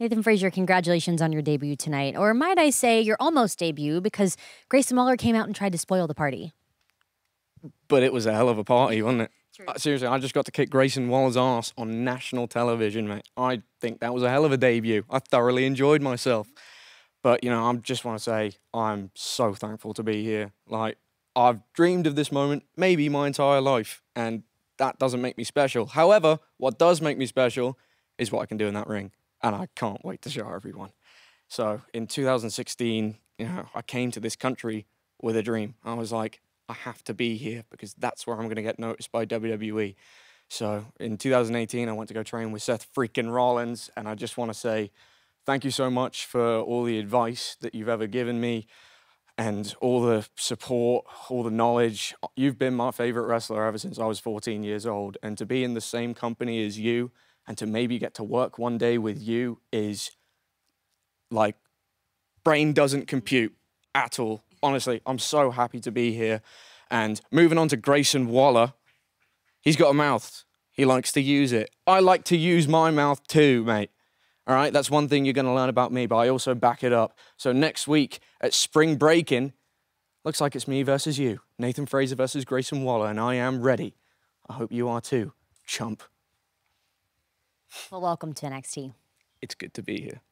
Nathan Frazer, congratulations on your debut tonight. Or might I say your almost debut, because Grayson Waller came out and tried to spoil the party. But it was a hell of a party, wasn't it? True. Seriously, I just got to kick Grayson Waller's ass on national television, mate. I think that was a hell of a debut. I thoroughly enjoyed myself. But, you know, I just want to say I'm so thankful to be here. Like, I've dreamed of this moment maybe my entire life, and that doesn't make me special. However, what does make me special is what I can do in that ring, and I can't wait to show everyone. So in 2016, you know, I came to this country with a dream. I was like, I have to be here because that's where I'm going to get noticed by WWE. So in 2018, I went to go train with Seth freaking Rollins, and I just want to say thank you so much for all the advice that you've ever given me and all the support, all the knowledge. You've been my favorite wrestler ever since I was 14 years old, and to be in the same company as you and to maybe get to work one day with you is like, brain doesn't compute at all. Honestly, I'm so happy to be here. And moving on to Grayson Waller, he's got a mouth. He likes to use it. I like to use my mouth too, mate. All right, that's one thing you're going to learn about me, but I also back it up. So next week at Spring Break-In, looks like it's me versus you. Nathan Frazer versus Grayson Waller, and I am ready. I hope you are too, chump. Well, welcome to NXT. It's good to be here.